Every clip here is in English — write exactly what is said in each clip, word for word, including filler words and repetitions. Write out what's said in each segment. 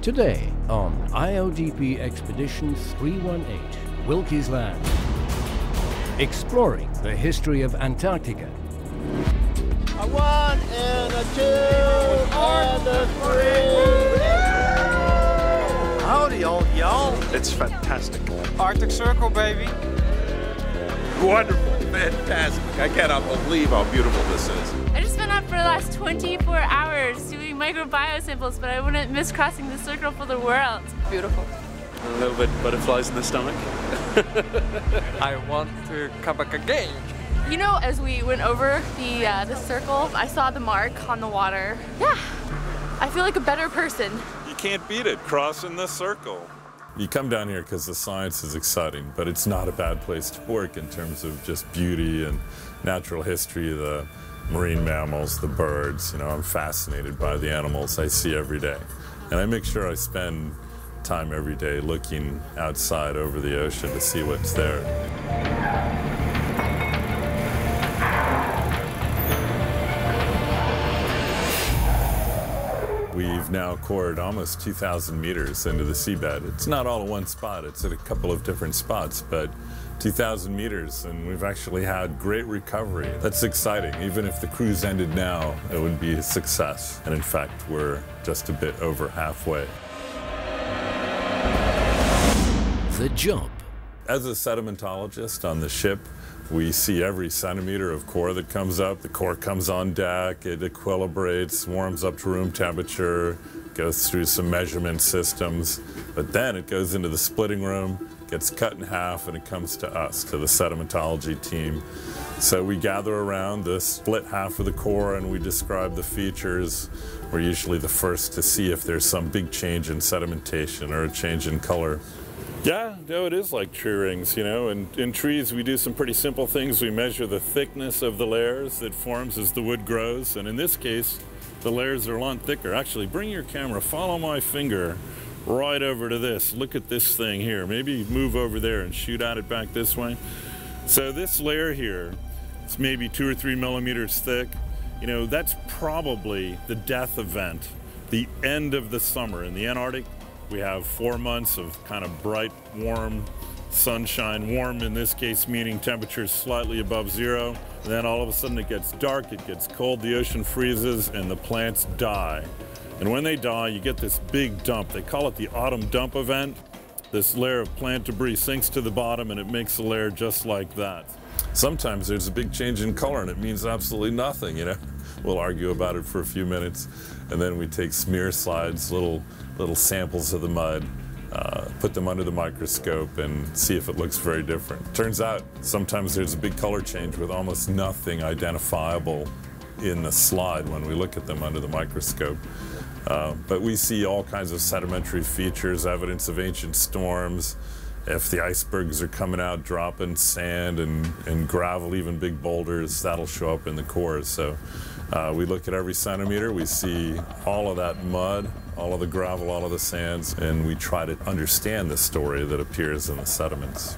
Today on I O D P Expedition three one eight, Wilkes Land, exploring the history of Antarctica. A one and a two and a three. Howdy, old y'all. It's fantastic. Arctic Circle, baby. Wonderful, fantastic. I cannot believe how beautiful this is. I just been up for the last twenty-four hours doing microbiome samples, but I wouldn't miss crossing the circle for the world. Beautiful. A little bit butterflies in the stomach. I want to come back again. You know, as we went over the uh, the circle, I saw the mark on the water. Yeah, I feel like a better person. You can't beat it, crossing the circle. You come down here because the science is exciting, but it's not a bad place to work in terms of just beauty and natural history, the marine mammals, the birds. You know, I'm fascinated by the animals I see every day. And I make sure I spend time every day looking outside over the ocean to see what's there. We've now cored almost two thousand meters into the seabed. It's not all in one spot, it's at a couple of different spots, but two thousand meters, and we've actually had great recovery. That's exciting. Even if the cruise ended now, it would be a success. And in fact, we're just a bit over halfway. The jump. As a sedimentologist on the ship, we see every centimeter of core that comes up. The core comes on deck, it equilibrates, warms up to room temperature, goes through some measurement systems, but then it goes into the splitting room, gets cut in half, and it comes to us, to the sedimentology team. So we gather around the split half of the core and we describe the features. We're usually the first to see if there's some big change in sedimentation or a change in color. Yeah, no, it is like tree rings, you know, and in trees we do some pretty simple things. We measure the thickness of the layers that forms as the wood grows, and in this case, the layers are a lot thicker. Actually, bring your camera, follow my finger right over to this. Look at this thing here. Maybe move over there and shoot at it back this way. So this layer here, it's maybe two or three millimeters thick. You know, that's probably the death event, the end of the summer in the Antarctic. We have four months of kind of bright, warm sunshine, warm in this case meaning temperatures slightly above zero. And then all of a sudden it gets dark, it gets cold, the ocean freezes, and the plants die. And when they die, you get this big dump. They call it the autumn dump event. This layer of plant debris sinks to the bottom and it makes a layer just like that. Sometimes there's a big change in color and it means absolutely nothing, you know. We'll argue about it for a few minutes, and then we take smear slides, little little samples of the mud, uh, put them under the microscope and see if it looks very different. Turns out sometimes there's a big color change with almost nothing identifiable in the slide when we look at them under the microscope. Uh, but we see all kinds of sedimentary features, evidence of ancient storms, if the icebergs are coming out dropping sand and, and gravel, even big boulders, that'll show up in the cores. So uh, we look at every centimeter, we see all of that mud, all of the gravel, all of the sands, and we try to understand the story that appears in the sediments.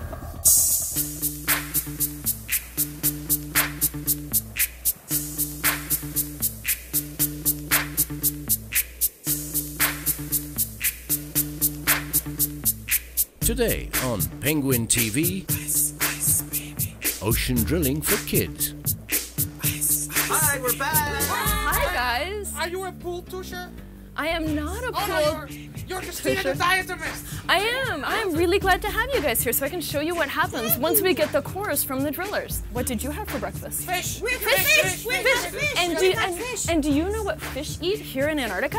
Today on Penguin T V, ice, ice, baby. Ocean drilling for kids. Ice, ice, hi, we're back. Hi, guys. Are you a pool tusher? I am not a pool. Oh, no, you're, you're Christina the diatomist. I am. I am really glad to have you guys here so I can show you what happens once we get the cores from the drillers. What did you have for breakfast? Fish. Fish. Fish. Fish. Fish. Fish. And do, and, fish. And do you know what fish eat here in Antarctica?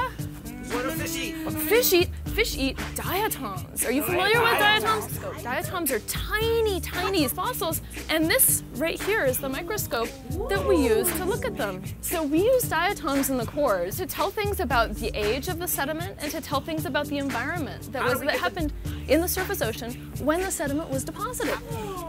What do fish eat? Fish eat. Fish eat diatoms. Are you familiar with diatoms? Diatoms are tiny, tiny fossils, and this right here is the microscope that we use to look at them. So we use diatoms in the cores to tell things about the age of the sediment and to tell things about the environment that was that happened in the surface ocean when the sediment was deposited.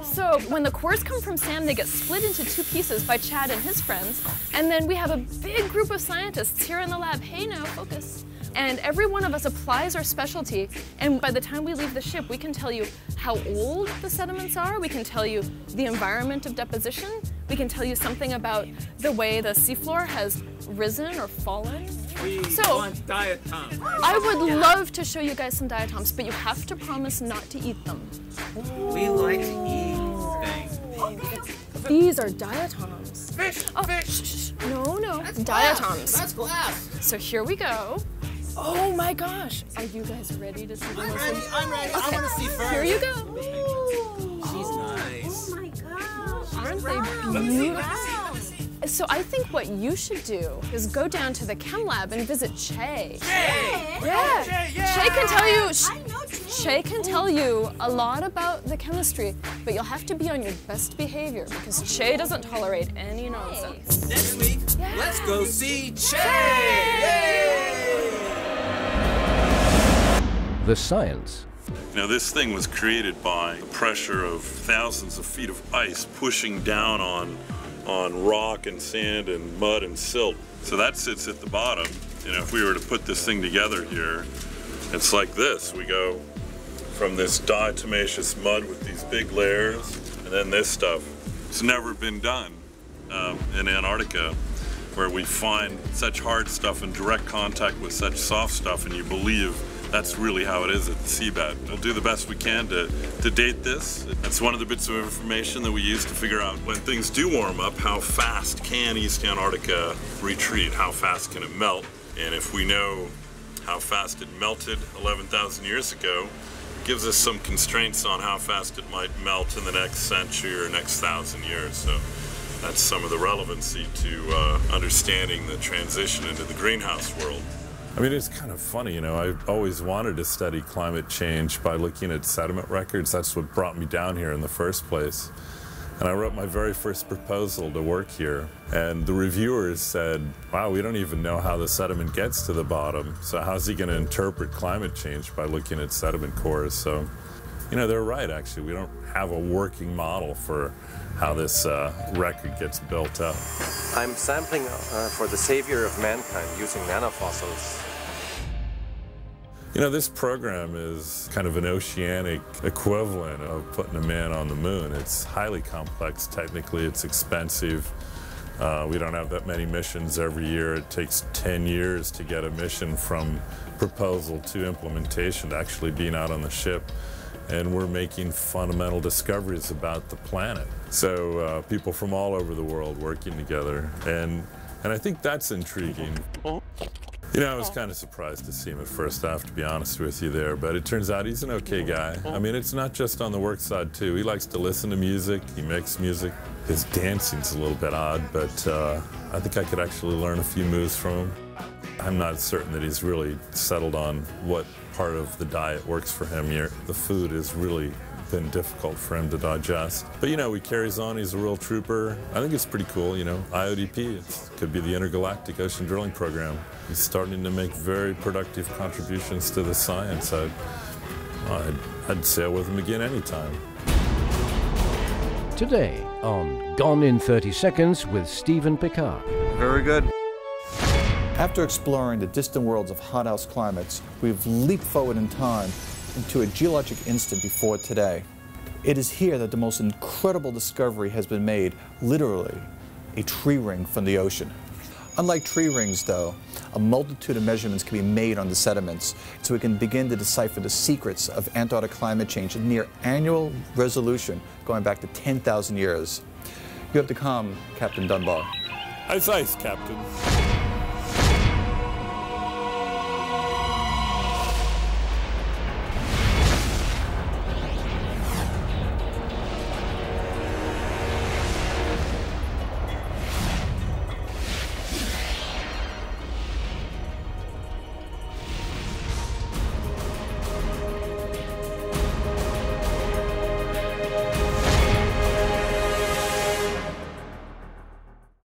So when the cores come from sand, they get split into two pieces by Chad and his friends, and then we have a big group of scientists here in the lab. Hey now, focus. And every one of us applies our specialty, and by the time we leave the ship, we can tell you how old the sediments are, we can tell you the environment of deposition, we can tell you something about the way the seafloor has risen or fallen. We so, want diet Tom. I would yeah. love to show you guys some diet Toms, but you have to promise not to eat them. We like to eat things. Okay. These are diet Toms. Fish, oh, fish. No, no, that's diet Toms. That's glass. So here we go. Oh my gosh. Are you guys ready to see the I'm ready, I'm ready. Okay. I want to see first. Here you go. Ooh. She's nice. Oh my gosh. Aren't wow. they beautiful? So I think what you should do is go down to the chem lab and visit Che. Che! Yeah. Che, yeah. Che can tell you. I know Che. Che can tell you a lot about the chemistry, but you'll have to be on your best behavior because Che doesn't tolerate any nonsense. Next week, yeah. let's go see Che. Che! The science. Now, this thing was created by the pressure of thousands of feet of ice pushing down on. on rock and sand and mud and silt. So that sits at the bottom. You know, if we were to put this thing together here, it's like this. We go from this diatomaceous mud with these big layers, and then this stuff. It's never been done um, in Antarctica, where we find such hard stuff in direct contact with such soft stuff, and you believe that's really how it is at the seabed. We'll do the best we can to, to date this. That's one of the bits of information that we use to figure out when things do warm up, how fast can East Antarctica retreat? How fast can it melt? And if we know how fast it melted eleven thousand years ago, it gives us some constraints on how fast it might melt in the next century or next thousand years. So that's some of the relevancy to uh, understanding the transition into the greenhouse world. I mean, it's kind of funny, you know, I've always wanted to study climate change by looking at sediment records. That's what brought me down here in the first place. And I wrote my very first proposal to work here. And the reviewers said, wow, we don't even know how the sediment gets to the bottom. So how's he going to interpret climate change by looking at sediment cores? So, you know, they're right, actually. We don't have a working model for how this uh, record gets built up. I'm sampling uh, for the savior of mankind using nanofossils. You know, this program is kind of an oceanic equivalent of putting a man on the moon. It's highly complex technically, it's expensive. Uh, we don't have that many missions every year. It takes ten years to get a mission from proposal to implementation to actually being out on the ship. And we're making fundamental discoveries about the planet. So uh, people from all over the world working together, and and I think that's intriguing. You know, I was kind of surprised to see him at first, I have to be honest with you there, but it turns out he's an okay guy. I mean, it's not just on the work side, too. He likes to listen to music, he makes music. His dancing's a little bit odd, but uh, I think I could actually learn a few moves from him. I'm not certain that he's really settled on what part of the diet works for him here. The food has really been difficult for him to digest. But you know, he carries on, he's a real trooper. I think it's pretty cool, you know. I O D P, it could be the Intergalactic Ocean Drilling Program. He's starting to make very productive contributions to the science. I'd, I'd, I'd sail with him again anytime. Today on Gone in thirty seconds with Stephen Picard. Very good. After exploring the distant worlds of hothouse climates, we've leaped forward in time into a geologic instant before today. It is here that the most incredible discovery has been made, literally, a tree ring from the ocean. Unlike tree rings, though, a multitude of measurements can be made on the sediments, so we can begin to decipher the secrets of Antarctic climate change at near annual resolution going back to ten thousand years. You have to come, Captain Dunbar. Ice, ice, Captain.